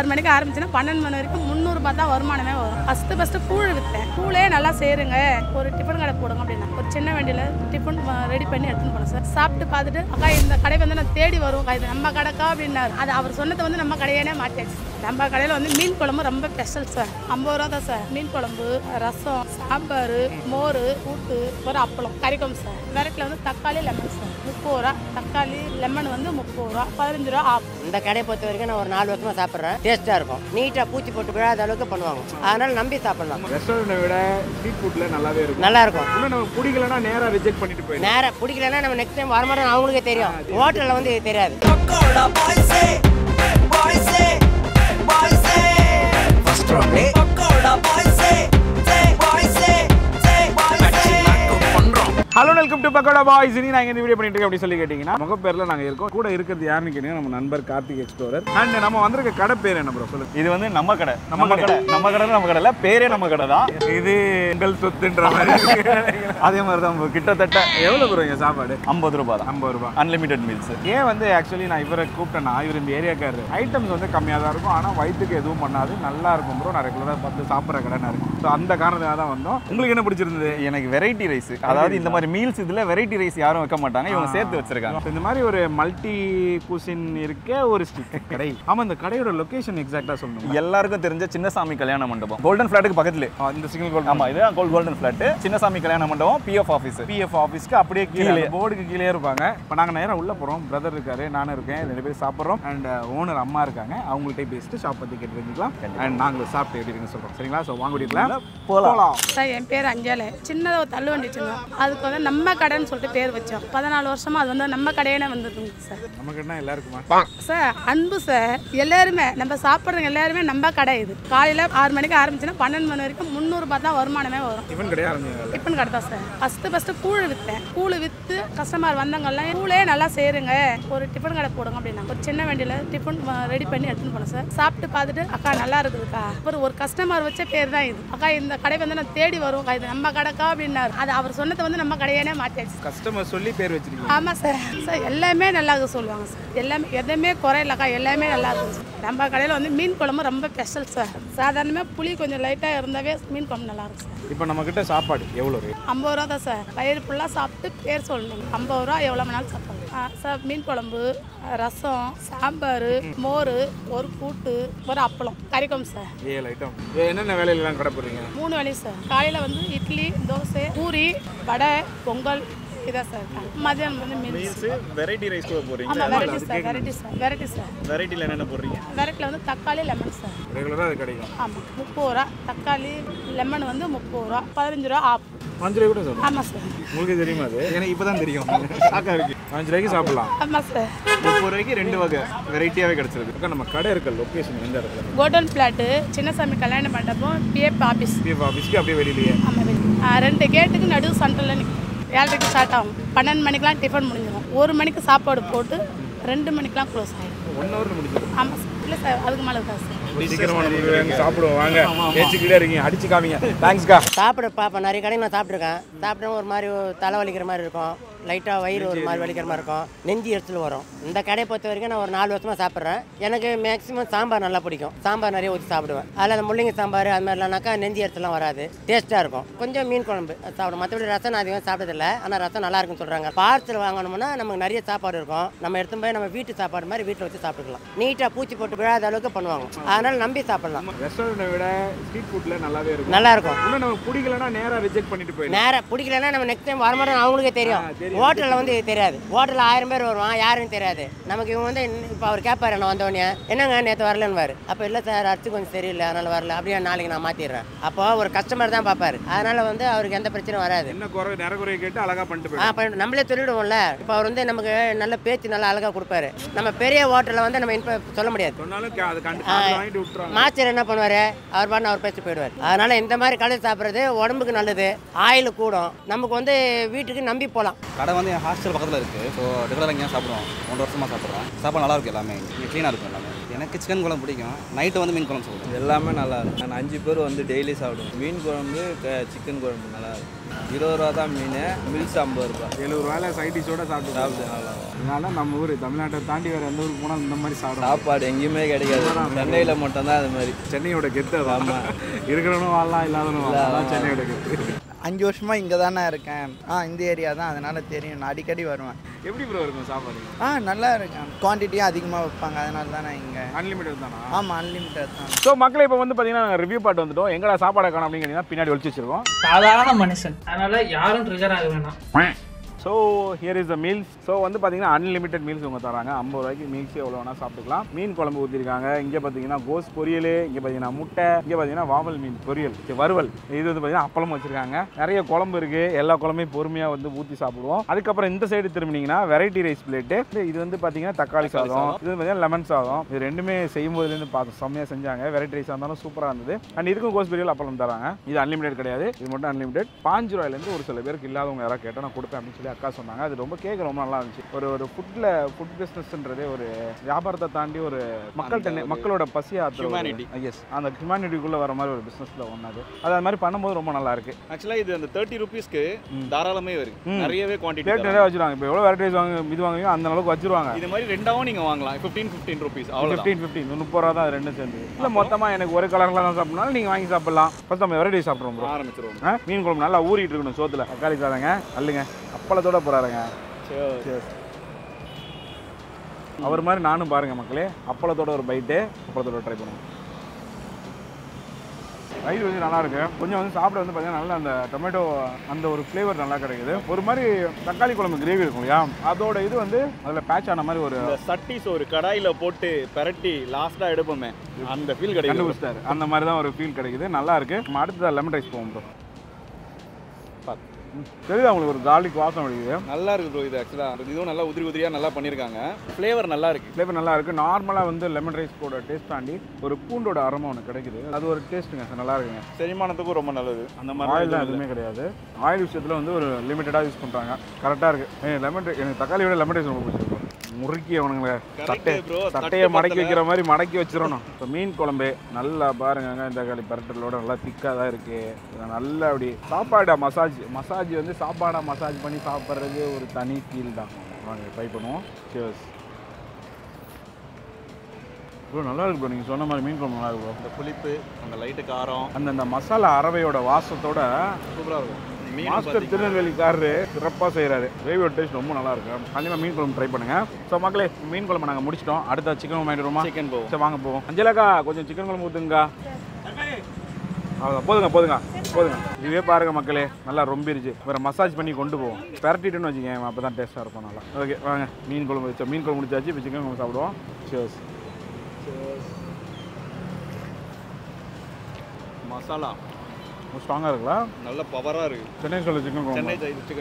6 மணிக்கு ஆரம்பிச்சுன்னா 12 மணி வரைக்கும் 300 ரூபாய் தான் வருமானமே வரும். ஃபஸ்ட்டு கூழ் விற்றேன். கூழே நல்லா சேருங்க, ஒரு டிஃபன் கடை போடுங்க அப்படின்னா ஒரு சின்ன வண்டியில் டிஃபன் ரெடி பண்ணி எடுத்துன்னு போனோம் சார். சாப்பிட்டு பார்த்துட்டு அக்கா இந்த கடை வந்து நான் தேடி வருவோம், இது நம்ம கடைக்கா அப்படின்னாரு. அது அவர் சொன்னது வந்து நம்ம கடையானே மாட்டேச்சு. நம்ம கடையில் வந்து மீன் குழம்பு ரொம்ப ஸ்பெஷல் சார். 50 ரூபா தான் சார் மீன் குழம்பு, ரசம், சாம்பார், மோர், கூட்டு, ஒரு அப்பளம், கறிக்கும் சார். வெரைட்டியில் வந்து தக்காளி லெமன் சார் 30 ரூபா, தக்காளி லெமன் வந்து 30 ரூபா, 15 ரூபா ஆகும். இந்த கடையை பொறுத்த வரைக்கும் நான் ஒரு 4 வருஷமாக சாப்பிட்றேன். டேஸ்ட்டாக இருக்கும், நீட்டாக பூச்சி போட்டு விழாத அளவுக்கு பண்ணுவாங்க, அதனால் நம்பி சாப்பிடலாம். ரெஸ்டாரண்ட்டை விட ஸ்ட்ரீட் ஃபுட்டில் நல்லாவே இருக்கும், நல்லா இருக்கும். இன்னும் நம்ம பிடிக்கலன்னா நேராக ரிஜெக்ட் பண்ணிட்டு போய் நேராக பிடிக்கலன்னா நம்ம நெக்ஸ்ட் டைம் வர மாட்டோம். அவங்களுக்கே தெரியும், ஹோட்டலில் வந்து இது தெரியாது. பக்கோடா பாய்ஸே பாய்ஸே பாய்ஸே ஃபர்ஸ்ட் ரவுண்டே பக்கோடா பாய்ஸே ஜே பாய்ஸே ஜே பாய்ஸே பண்றோம். Hello, welcome to pakoda boys. இனி நான் இந்த வீடியோ பண்ணிட்டு இருக்கேன் அப்படி சொல்லி கேட்டிங்கன்னா முகப்பேரில் நாங்கள் இருக்கோம். கூட இருக்கிறது யாருன்னு கேட்டீங்கன்னா நம்ம நண்பர் கார்த்திக் எக்ஸ்ப்ளோரர். அண்ட் நம்ம வந்திருக்க கடை பேர் என்ன ப்ரோ சொல்லுங்க? இது வந்து நம்ம கடை, நம்ம கடை இல்லை, பேரே நம்ம கடை தான். இது எங்கள் சொத்துன்ற மாதிரி அதே மாதிரி தான். கிட்டத்தட்ட எவ்வளோ ப்ரோ இங்கே சாப்பாடு? 50 ரூபா தான். 50 ரூபா அன்லிமிடெட் மீல்ஸ். ஏன் வந்து ஆக்சுவலி நான் இவரை கூப்பிட்டேன்னா, இவர் இந்த ஏரியாக்காரு, ஐட்டம்ஸ் வந்து கம்மியாக தான் இருக்கும், ஆனால் வயிற்றுக்கு எதுவும் பண்ணாது, நல்லா இருக்கும் ப்ரோ. நான் ரெகுலராக பார்த்து சாப்பிட்ற கடைனா இருக்கும். ஸோ அந்த காரணத்துக்காக தான் வந்தோம். உங்களுக்கு என்ன பிடிச்சிருந்தது? எனக்கு வெரைட்டி ரைஸ், அதாவது இந்த மாதிரி மீல்ஸ் இதில் வெரைட்டி ரைஸ் யாரும் வைக்க மாட்டாங்க, இவங்க சேர்த்து வச்சிருக்காங்க. இந்த மாதிரி ஒரு மல்டி குசின் இருக்க ஒரு கடை. ஆமாம், இந்த கடையோட லொகேஷன் எக்ஸாக்டாக சொல்லணும். எல்லாருக்கும் தெரிஞ்ச சின்னசாமி கல்யாண மண்டபம், கோல்டன் ஃபிளாட்டுக்கு பக்கத்தில் இந்த சிங்கிள் கோல்ட். ஆமாம், இதுதான் கோல்டன் ஃபிளாட், சின்னசாமி கல்யாண மண்டபம், பிஎஃப் ஆஃபீஸ். பிஎஃப் ஆஃபீஸ்க்கு அப்படியே கீழே போர்டுக்கு கீழே இருப்பாங்க. இப்போ நாங்கள் நேரம் உள்ளே போகிறோம். பிரதர் இருக்காரு, நானும் இருக்கேன், 2 பேர் சாப்பிட்றோம். அண்ட் ஓனர் அம்மா இருக்காங்க, அவங்கள்ட்ட பேசிட்டு ஷாப் பற்றி கேட்டு தெரிஞ்சுக்கலாம். அண்ட் நாங்கள் சாப்பிட்டு எப்படி இருக்குன்னு சொல்கிறோம். சரிங்களா? ஸோ வாங்க போகலாம். சார், என் பேர் அஞ்சலை. சின்னதாக ஒரு தள்ளு வண்டிச்சுங்க, அதுக்கு வந்து நம்ம கடைன்னு சொல்லிட்டு பேர் வச்சோம். 14 வருஷமா அது வந்து நம்ம கடையானே வந்துருக்குங்க சார். நம்ம கடைனா எல்லாருக்குமா சார்? அன்பு சார், எல்லாருமே நம்ம சாப்பிட்றவங்க எல்லாருமே நம்ம கடை. இது காலையில் 6 மணிக்கு ஆரம்பிச்சுன்னா 12 மணி வரைக்கும் 300 ரூபா தான் வருமானமே வரும். டிஃபன் கடை தான் சார். ஃபஸ்ட்டு கூழ் விற்றேன். கூழ் விற்று கஸ்டமர் வந்தவங்கெல்லாம் கூழே நல்லா சேருங்க, ஒரு டிஃபன் கடை போடுங்க அப்படின்னா ஒரு சின்ன வண்டியில் டிஃபன் ரெடி பண்ணி எடுத்துன்னு போனோம் சார். சாப்பிட்டு பார்த்துட்டு அக்கா நல்லா இருக்குதுக்கா. அப்புறம் ஒரு கஸ்டமர் வச்ச பேர் தான் இது. அக்கா இந்த கடை வந்து நான் தேடி வருவோம், இது நம்ம கடைக்கா அப்படின்னாரு. அது அவர் சொன்னது வந்து நம்ம கடையானே மாட்டாச்சு. கஸ்டமர் சொல்லி பேர் வச்சிருக்கீங்க. ஆமாம் சார். சார் எல்லாமே நல்லா இருக்கு சொல்லுவாங்க சார், எல்லாமே எதுவுமே குறையிலக்கா, எல்லாமே நல்லா இருக்கு. நம்ம கடையில் வந்து மீன் குழம்பு ரொம்ப ஸ்பெஷல் சார். சாதாரணமாக புளி கொஞ்சம் லைட்டாக இருந்தாவே மீன் குழம்பு நல்லா இருக்கும் சார். இப்போ நம்மக்கிட்ட சாப்பாடு எவ்வளோ? 50 ரூபா தான் சார். வயிறு ஃபுல்லாக சாப்பிட்டு பேர் சொல்லணும். 50 ரூபா எவ்வளோ மணி சாப்பாடு சார்? மீன் குழம்பு, ரசம், சாம்பார், மோர், ஒரு கூட்டு, ஒரு அப்பளம், கறிக்கும் சார். என்னென்ன வேலையெல்லாம் கடை போடுறீங்க? 3 வேலையும் சார். காலையில் வந்து இட்லி, தோசை, பூரி, வடை, பொங்கல், இதா சார். மதியம் வந்து மீல்ஸ், வெரைட்டி ரைஸ் கூட போறீங்க. ஆமா, வெரைட்டி சார். வெரைட்டில என்னென்ன போடுறீங்க? வெரைட்டில வந்து தக்காளி லெமன் சார். ரெகுலரா அது கிடைக்கும். ஆமா, 30 ரூபா தக்காளி லெமன் வந்து 30 ரூபா, 15 ரூபா ஆஃப். 5 ரூபாய் கூட சார்? ஆமா சார். உங்களுக்கு தெரியுமா அது? எனக்கு இப்பதான் தெரியும். சாக்கா இருக்கு. 5 ரூபாய்க்கு சாப்பிடலாம். ஆமா சார். 30 ரூபாய்க்கு 2 வகை வெரைட்டியாவே கிடைச்சிருக்கு. அக்கா, நம்ம கடை இருக்க லொகேஷன் எந்த இடத்துல? கோல்டன் பிளாட், சின்னசாமி கல்யாண மண்டபம், பிஎஃப் ஆபீஸ். பிஎஃப் ஆபீஸ்க்கு அப்படியே வெளியிலேயே. ஆமா, வெளியே 2 கேட்டுக்கு நடுவு சென்டர்ல நிற்கும். 7:30க்கு ஸ்டார்ட் ஆகும். 12 மணிக்கெலாம் டிஃபன் முடிஞ்சிடும். 1 மணிக்கு சாப்பாடு போட்டு 2 மணிக்கெலாம் க்ளோஸ் ஆகிடும். 1 ஹவர் முடிஞ்சிடும். ஆமாம் சார். இல்லை சார், அதுக்கு மேலே தான் சார். சாப்பிட பார்ப்பேன். நிறைய கடையில் நான் சாப்பிட்ருக்கேன். சாப்பிட்டா ஒரு மாதிரி தலைவலிக்கிற மாதிரி இருக்கும், லைட்டாக வயிறு ஒரு மாதிரி வலிக்கிற மாதிரி இருக்கும், நெஞ்சு எரிச்சல் வரும். இந்த கடையை பொறுத்த வரைக்கும் நான் ஒரு 4 வருஷமாக சாப்பிட்றேன். எனக்கு மேக்ஸிமம் சாம்பார் நல்லா பிடிக்கும். சாம்பார் நிறைய ஊற்றி சாப்பிடுவேன். அதில் அந்த முள்ளங்கி சாம்பார் அது மாதிரிலாம்னாக்கா நெஞ்சு எரிச்சலாம் வராது, டேஸ்ட்டாக இருக்கும். கொஞ்சம் மீன் குழம்பு சாப்பிடும். மற்றபடி ரசம் நான் அதிகமாக சாப்பிட்டதில்லை, ஆனால் ரசம் நல்லா இருக்குன்னு சொல்கிறாங்க. பார்சல் வாங்கணும்னா நமக்கு நிறைய சாப்பாடு இருக்கும், நம்ம எடுத்து போய் நம்ம வீட்டு சாப்பாடு மாதிரி வீட்டில் வச்சு சாப்பிட்டுக்கலாம். நீட்டாக பூச்சி போட்டு விழாத அளவுக்கு பண்ணுவாங்க, அதனால் நம்பி சாப்பிடலாம். ரெஸ்டாரண்ட்டை விட ஸ்ட்ரீட் ஃபுட்டில் நல்லாவே இருக்கும், நல்லா இருக்கும். இன்னும் நம்ம பிடிக்கலன்னா நேராக ரிஜெக்ட் பண்ணிட்டு போய் நேராக பிடிக்கலன்னா நம்ம நெக்ஸ்ட் டைம் வர மாட்டோம். அவங்களுக்கே தெரியும். ஹோட்டலில் வந்து இது தெரியாது. ஹோட்டலில் 1000 பேர் வருவான், யாருன்னு தெரியாது நமக்கு. இவங்க வந்து இப்போ அவர் கேட்பாரு, நான் வந்தோடனே என்னங்க நேற்று வரலன்னு வாரு. அப்போ இல்லை சார், அரிசி கொஞ்சம் சரியில்லை, அதனால் வரல. அப்படியே நாளைக்கு நான் மாற்றிடுறேன். அப்போ ஒரு கஸ்டமர் தான் பார்ப்பாரு, அதனால் வந்து அவருக்கு எந்த பிரச்சனையும் வராது. என்ன குறை நிறைய கேட்டு அழகாக பண்ணிட்டு பண்ணிட்டு நம்மளே சொல்லிவிடுவோம்ல. இப்போ அவர் வந்து நமக்கு நல்ல பேச்சு நல்லா அழகாக கொடுப்பாரு. நம்ம பெரிய ஹோட்டலில் வந்து நம்ம இப்போ சொல்ல முடியாது. மாஸ்டர் என்ன பண்ணுவாரு, அவர் பாட்டு அவர் பேசி போயிடுவார். அதனால இந்த மாதிரி கடை சாப்பிட்றது உடம்புக்கு நல்லது, ஆயில் கூடும், நமக்கு வந்து வீட்டுக்கு நம்பி போகலாம். கடை வந்து என் ஹாஸ்டல் பக்கத்தில் இருக்குது. ஸோ ரெகுலராக இங்கே சாப்பிடுவோம், 1 வருஷமாக சாப்பிட்றோம். சாப்பாடு நல்லா இருக்கும், எல்லாமே இங்கே க்ளீனாக இருக்கும், எல்லாமே எனக்கு சிக்கன் குழம்பு பிடிக்கும். நைட்டு வந்து மீன் குழம்பு சாப்பிடுவோம். எல்லாமே நல்லா இருக்கும். நான் 5 பேர் வந்து டெய்லி சாப்பிடுவோம். மீன் குழம்பு சிக்கன் குழம்பு நல்லா இருக்கும். 20 ரூபா தான் மீன். மில்ஸ் 50 ரூபா. 70 ரூபாயில் சைடிஷோட சாப்பிடுவோம். நல்லா இருக்கும். அதனால் நம்ம ஊர் தமிழ்நாட்டை தாண்டி வேறு எந்த ஊருக்கு போனால் இந்த மாதிரி சாப்பிடுவோம். சாப்பாடு எங்கேயுமே கிடைக்காது. சென்னையில் மட்டும்தான் அது மாதிரி. சென்னையோட கெத்து ஆமாம். இருக்கிறவனும் வாழலாம், இல்லாதவனும் வாழலாம். சென்னையோட கெத்து. 5 வருஷமா இங்கே தானே இருக்கேன். இந்த ஏரியா தான், அதனால தெரியும். நான் அடிக்கடி வருவேன். எப்படி ப்ரோ இருக்கும் சாப்பாடு? நல்லா இருக்கும். குவான்டிட்டியும் அதிகமாக வைப்பாங்க, அதனால தான் நான் இங்கே. அன்லிமிட்டட் தானே? ஆமாம், அன்லிமிட்டட் தான். ஸோ மக்களை இப்போ வந்து பார்த்தீங்கன்னா நாங்கள் ரிவ்யூ பாட்டு வந்துட்டோம். எங்கடா சாப்பாடை காணும் அப்படிங்கிறீங்கன்னா பின்னாடி ஒழிச்சு வச்சிருக்கோம். சாதாரண மனுஷன், அதனால யாரும் ட்ரிகர் ஆக வேணாம். So here is the meals. So வந்து பார்த்தீங்கன்னா அன்லிமிட்டட் மீல்ஸ் உங்கள் தராங்க. 50 ரூபாய்க்கு மீல்ஸே எவ்வளோ வேணால் சாப்பிட்டுக்கலாம். மீன் குழம்பு ஊற்றிருக்காங்க. இங்கே பார்த்தீங்கன்னா கோஸ் பொரியல், இங்கே பார்த்தீங்கன்னா முட்டை, இங்கே பார்த்தீங்கன்னா வாவல் மீன் பொரியல், வறுவல். இது வந்து பார்த்தீங்கன்னா அப்பளம் வச்சுருக்காங்க. நிறைய குழம்பு இருக்குது. எல்லா குழம்பையும் பொறுமையாக வந்து ஊற்றி சாப்பிடுவோம். அதுக்கப்புறம் இந்த சைடு திரும்பினீங்கன்னா வெரைட்டி ரைஸ் பிளேட்டு. இது வந்து பார்த்தீங்கன்னா தக்காளி சாதம், இது வந்து பார்த்தீங்கன்னா லெமன் சாதம். இது ரெண்டுமே செய்யும்போதுலேருந்து பார்த்தோம், செம்மையாக செஞ்சாங்க. வெரைட்டி ரைஸ் இருந்தாலும் சூப்பராக இருந்தது. அண்ட் இதுக்கும் கோஸ் பொரியல் அப்பளம் தராங்க. இது அன்லிமிட்டட் கிடையாது, இது மட்டும் அன்லிமிட்டட். 5 ரூபாயிலேருந்து ஒரு சில பேருக்கு இல்லாதவங்க யாராவது கேட்டால் நான் கொடுப்பேன் அப்படின்னு சொல்லி அக்கா சொன்னாங்க. அது ரொம்ப கேட்க ரொம்ப நல்லா இருந்துச்சு. ஒரு ஃபுட் பிஸ்னஸ்ன்றதே ஒரு வியாபாரத்தை தாண்டி ஒரு மக்கள்கிட்ட, மக்களோட பசியா ஹியூமனிட்டி, எஸ், அந்த ஹியூமனிட்டிக்குள்ள வர மாதிரி ஒரு பிஸ்னஸ்ல ஒன்னாது. அது அது மாதிரி பண்ணும்போது ரொம்ப நல்லா இருக்கு. ஆக்சுவலா இது அந்த 30 ரூபீஸ்க்கு தாராளமே இருக்கு. நிறையவே குவான்டிட்டி நிறைய வச்சிருவாங்க. இப்போ எவ்வளோ வெரைட்டிஸ் வாங்க இது வாங்குவீங்க அந்த அளவுக்கு வச்சிருவாங்க. இது மாதிரி ரெண்டாவும் நீங்க வாங்கலாம். 15 ரூபீஸ் அவ்வளோ. 15 30 ரூபா தான் ரெண்டும் சேர்ந்து. இல்லை மொத்தமாக எனக்கு ஒரு கலர்ல தான் சாப்பிடணும், நீங்க வாங்கி சாப்பிடலாம். ஃபர்ஸ்ட் நம்ம வெரைட்டி சாப்பிடுவோம், ஆரம்பிச்சிருவோம். மீன் குழம்பு நல்லா ஊறிட்டு இருக்கணும் சோத்துல. தக்காளி சாதங்க அல்லுங்க அப்பளத்தோட போறாருங்க. அவர் மாதிரி நானும் பாருங்க மக்களே, அப்பளத்தோட ஒரு பைட்டு, அப்பளத்தோட ட்ரை பண்ணுவோம். ரைஸ் வந்து நல்லா இருக்கு. கொஞ்சம் வந்து சாப்பிட வந்து பார்த்தீங்கன்னா நல்லா அந்த டொமேட்டோ அந்த ஒரு ஃப்ளேவர் நல்லா கிடைக்குது. ஒரு மாதிரி தக்காளி குழம்பு கிரேவி இருக்கும் இல்லையா, அதோட இது வந்து அதில் பேட்ச் ஆன மாதிரி ஒரு சட்டிஸ் ஒரு கடாயில் போட்டு பரட்டி லாஸ்ட்டாக எடுப்போமே அந்த ஃபீல் கிடைக்கும். அந்த மாதிரி தான் ஒரு ஃபீல் கிடைக்குது. நல்லா இருக்கு. நம்ம அடுத்ததாக லெமன் ரைஸ் போவோம். தெரியுது உங்களுக்கு ஒரு கார்லிக் வாசம் அடிக்குது. நல்லா இருக்கு ப்ரோ. இது ஆக்சுவலாக இதுவும் நல்லா உதிரி உதிரியாக நல்லா பண்ணியிருக்காங்க. ஃப்ளேவர் நல்லா இருக்குது. நார்மலாக வந்து லெமன் ரைஸ் போட டேஸ்ட் தாண்டி ஒரு பூண்டோட அருமை ஒன்று கிடைக்குது. அது ஒரு டேஸ்ட்டுங்க சார். நல்லா இருக்குங்க. செரிமானத்துக்கும் ரொம்ப நல்லது. அந்த மாதிரி ஆயிலெலாம் எதுவுமே கிடையாது. ஆயில் விஷயத்தில் வந்து ஒரு லிமிட்டடாக யூஸ் பண்ணுறாங்க. கரெக்டாக இருக்குது. எனக்கு தக்காளியோட லெமன் ரைஸ் ரொம்ப பிடிச்சிருக்கும். முறுக்கி அவனுங்களை சட்டையை மடக்கி வைக்கிற மாதிரி மடக்கி வச்சிடணும். இப்போ மீன் குழம்பு நல்லா பாருங்க, தக்காளி பரட்டலோட நல்லா திக்காக தான் இருக்குது. நல்லா அப்படி சாப்பாடா மசாஜ் மசாஜ் வந்து சாப்பாடாக மசாஜ் பண்ணி சாப்பிட்றது ஒரு தனி ஃபீல் தான். வாங்க ட்ரை பண்ணுவோம். சியர்ஸ். ப்ரோ நல்லா இருக்கு ப்ரோ. நீங்கள் சொன்ன மாதிரி மீன் குழம்பு நல்லா இருக்கும். அந்த புளிப்பு, அந்த லைட்டு காரம், அந்த மசாலா அரவையோட வாசத்தோட சூப்பராக இருக்கும். மாஸ்டர் திருநெல்வேலிக்காரரு சிறப்பாக செய்கிறாரு. கிரேவியோட டேஸ்ட் ரொம்ப நல்லா இருக்கும். கண்டிப்பாக மீன் குழம்பு ட்ரை பண்ணுங்க. ஸோ மக்களே மீன் குழம்பு நாங்கள் முடிச்சிட்டோம். அடுத்த சிக்கன் வாங்கிடுவோமா? சிக்கன் போவோம். சரி வாங்க போவோம். அஞ்சலாக்கா கொஞ்சம் சிக்கன் குழம்பு ஊற்றுங்கக்கா. அவ்வளோ போதுங்க. இதுவே பாருங்கள் மக்களே, நல்லா ரொம்பிருச்சு. வேறு மசாஜ் பண்ணி கொண்டு போவோம். பரட்டிட்டுன்னு வச்சுக்கேன், அப்போ தான் டேஸ்ட்டாக இருக்கும். நல்லா ஓகே வாங்க. மீன் குழம்பு முடிச்சாச்சு. இப்போ சிக்கன் குழம்பு சாப்பிடுவோம். சியர்ஸ். மசாலா ஸ்ட்ராங்காக இருக்குல்ல, நல்ல பவராக இருக்குது. சென்னை சிக்கன்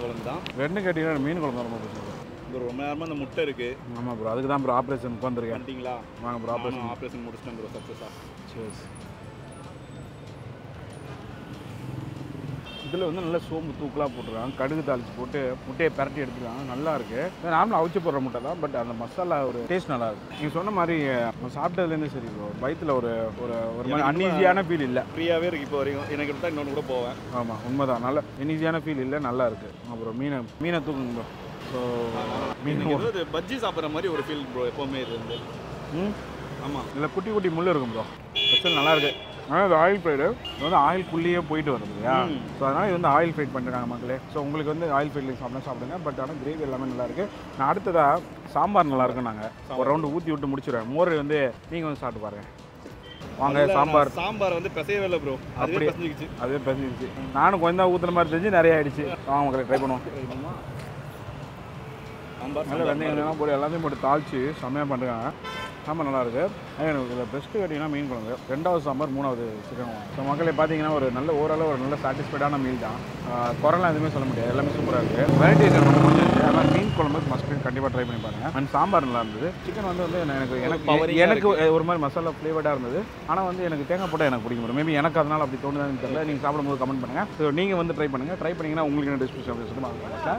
குழம்பு தான். ரெண்டு கேட்டிங்கன்னா மீன் குழம்பு ரொம்ப பிடிச்சிருக்கு. ப்ரோ ரொம்ப நேரமாக அந்த முட்டை இருக்குது. ஆமாம் ப்ரோ, அதுக்கு தான் ப்ரோ ஆப்ரேஷன் உட்காந்துருக்கேன். அப்படிங்களா? வாங்க ப்ரோ ஆப்ரேஷன் முடிச்சிட்டேன் ப்ரோ, சக்ஸஸாக. சரி. இதில் வந்து நல்லா சோம்பு தூக்கலாக போட்டுருக்காங்க. கடுகு தாளிச்சு போட்டு முட்டையை பரட்டி எடுத்துருக்காங்க. நல்லா இருக்குது. நார்மலாக அவிச்சு போடுற முட்டை தான், பட் அந்த மசாலா ஒரு டேஸ்ட் நல்லா இருக்குது. நீங்கள் சொன்ன மாதிரி சாப்பிட்டதுலேருந்து சரி ப்ரோ, வயிற்றுல ஒரு ஒரு மாதிரி அன்ஈஸியான ஃபீல் இல்லை. ஃப்ரீயாகவே இருக்குது இப்போ வரைக்கும். எனக்கு தான் இன்னொன்று கூட போவேன். ஆமாம் உண்மைதான். நல்லா அன்ஈஸியான ஃபீல் இல்லை, நல்லா இருக்குது. அப்புறம் மீனை தூக்குங்க ப்ரோ. ஸோ மீன் பஜ்ஜி சாப்பிட்ற மாதிரி ஒரு ஃபீல் ப்ரோ எப்போவுமே இருந்து. ஆமாம் இதில் குட்டி முள் இருக்கும் ப்ரோ. ஸ்பெஷல் நல்லா இருக்குது. ஆனால் இது ஆயில் ஃப்ரைடு. இது வந்து ஆயில்குள்ளேயே போயிட்டு வருது இல்லையா, ஸோ அதனால் இது வந்து ஆயில் ஃப்ரைட் பண்ணிருக்காங்க மக்களே. ஸோ உங்களுக்கு வந்து ஆயில் ஃப்ரைட்லேயும் சாப்பிடுங்க. பட் ஆனால் கிரேவி எல்லாமே நல்லாயிருக்கு. நான் அடுத்ததாக சாம்பார் நல்லாயிருக்கும். நாங்கள் ஒரு ரவுண்டு ஊற்றி விட்டு முடிச்சுடுவேன். மோர் வந்து நீங்கள் வந்து சாப்பிட்டு பாருங்கள். வாங்க சாம்பார் வந்து பிசையவே இல்லை ப்ரோ. அப்படியே பிசைஞ்சிச்சு. நானும் கொஞ்சம் தான் ஊற்றுற மாதிரி தெரிஞ்சு நிறைய ஆயிடுச்சு. வாங்க மக்களை ட்ரை பண்ணுவோம். சாம்பார் நல்லா வெந்தயம் போட்டு எல்லாத்தையும் போட்டு தாளிச்சு செம்மையாக பண்ணுறாங்க. சாம்பார் நல்லாயிருக்கு. எனக்கு இதில் பெஸ்ட்டு கேட்டிங்கன்னா மீன் குழம்பு, 2வது சாம்பார், 3வது சிக்கன். ஸோ மக்களை பார்த்தீங்கன்னா ஒரு நல்ல ஓரளவு ஒரு நல்ல சாட்டிஸ்ஃபைடான மீல் தான். குறைலாம் எதுவுமே சொல்ல முடியாது. எல்லாமே சூப்பராக இருக்குது. வெரைட்டி கொஞ்சம் நல்லா. மீன் குழம்பு மஸ்ட் கண்டிப்பாக ட்ரை பண்ணி பாருங்கள். அண்ட் சாம்பார் நல்லா இருந்தது. சிக்கன் வந்து எனக்கு ஒரு மாதிரி மசாலா ஃப்ளேவர்டாக இருந்தது. ஆனால் வந்து எனக்கு தேங்காய் போட்டால் எனக்கு பிடிக்கும். மேபி எனக்கு அதனால் அப்படி தோணுதான்னு தெரியல. நீங்கள் சாப்பிடும்போது கமெண்ட் பண்ணுங்கள். ஸோ நீங்கள் வந்து ட்ரை பண்ணுங்கள். ட்ரை பண்ணிங்கன்னா உங்களுக்கு என்ன டிஸ்பிஷன் அப்படின்னு சொல்லிட்டு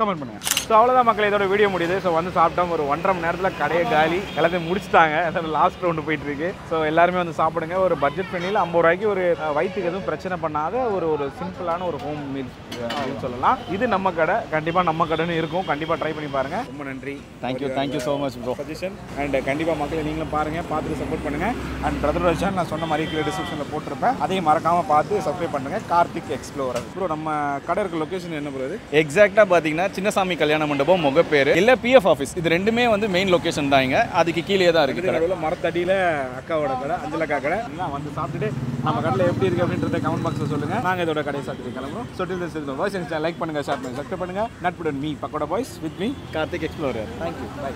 கமெண்ட் பண்ணுங்க. ஸோ அவ்வளோதான் மக்கள் இதோட வீடியோ முடியுது. ஸோ வந்து சாப்பிட்டோம், ஒரு 1.5 மணி நேரத்தில் கடையை காலி, எல்லாத்தையும் முடிச்சுட்டாங்க. அதோட லாஸ்ட் ரவுண்டு போயிட்டு இருக்கு. ஸோ எல்லாருமே வந்து சாப்பிடுங்க. ஒரு பட்ஜெட் பண்ணியில் 50 ரூபாய்க்கு ஒரு வயிற்றுக்கு எதுவும் பிரச்சனை பண்ணாத ஒரு ஒரு சிம்பிளான ஒரு ஹோம் மீல்ஸ் அப்படின்னு சொல்லலாம். இது நம்ம கடை, கண்டிப்பாக நம்ம கடைன்னு இருக்கும். கண்டிப்பாக ட்ரை பண்ணி பாருங்க. ரொம்ப நன்றி. Thank you so much bro suggestion. And கண்டிப்பாக மக்களை நீங்களும் பாருங்க, பார்த்துட்டு சப்போர்ட் பண்ணுங்க. அண்ட் பிரதர் வச்சான் நான் சொன்ன மாதிரி டிஸ்கிரிப்ஷனில் போட்டிருப்பேன், அதையும் மறக்காம பார்த்து சப்ஸ்கிரைப் பண்ணுங்க. கார்த்திக் எக்ஸ்ப்ளோரர் ப்ரோ, நம்ம கடை இருக்க லொகேஷன் என்ன ப்ரோ? எக்ஸாக்டா பாத்தீங்கன்னா சின்னசாமி கல்யாண மண்டபம், முகப்பேறு இல்ல பிஎஃப் ஆஃபீஸ், இது ரெண்டுமே வந்து மெயின் லொகேஷன் தான். இங்க அதுக்கு கீழே தான் இருக்கு. மரத்தடியில அக்காவோட கடை, அஞ்சலக்கா கடை. வந்து சாப்பிட்டுட்டு நம்ம கடையில் எப்படி இருக்கு அப்படின்றத கமெண்ட் பாக்ஸ்ல சொல்லுங்க. நாங்க இதோட கடையை சாப்பிட்டு கிளம்புறோம். சொட்டு லைக் பண்ணுங்க, ஷேர் பண்ணுங்க, சப்ஸ்கிரைப் பண்ணுங்க. நட்புடன் me pakoda boys with me Karthik explorer. Thank you. Bye.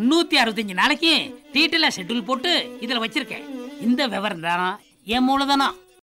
365 நாளைக்கு டீட்டெயிலா ஷெட்யூல் போட்டு இதுல வச்சிருக்கேன். இந்த விவரம் தான் என் மூலதனம்.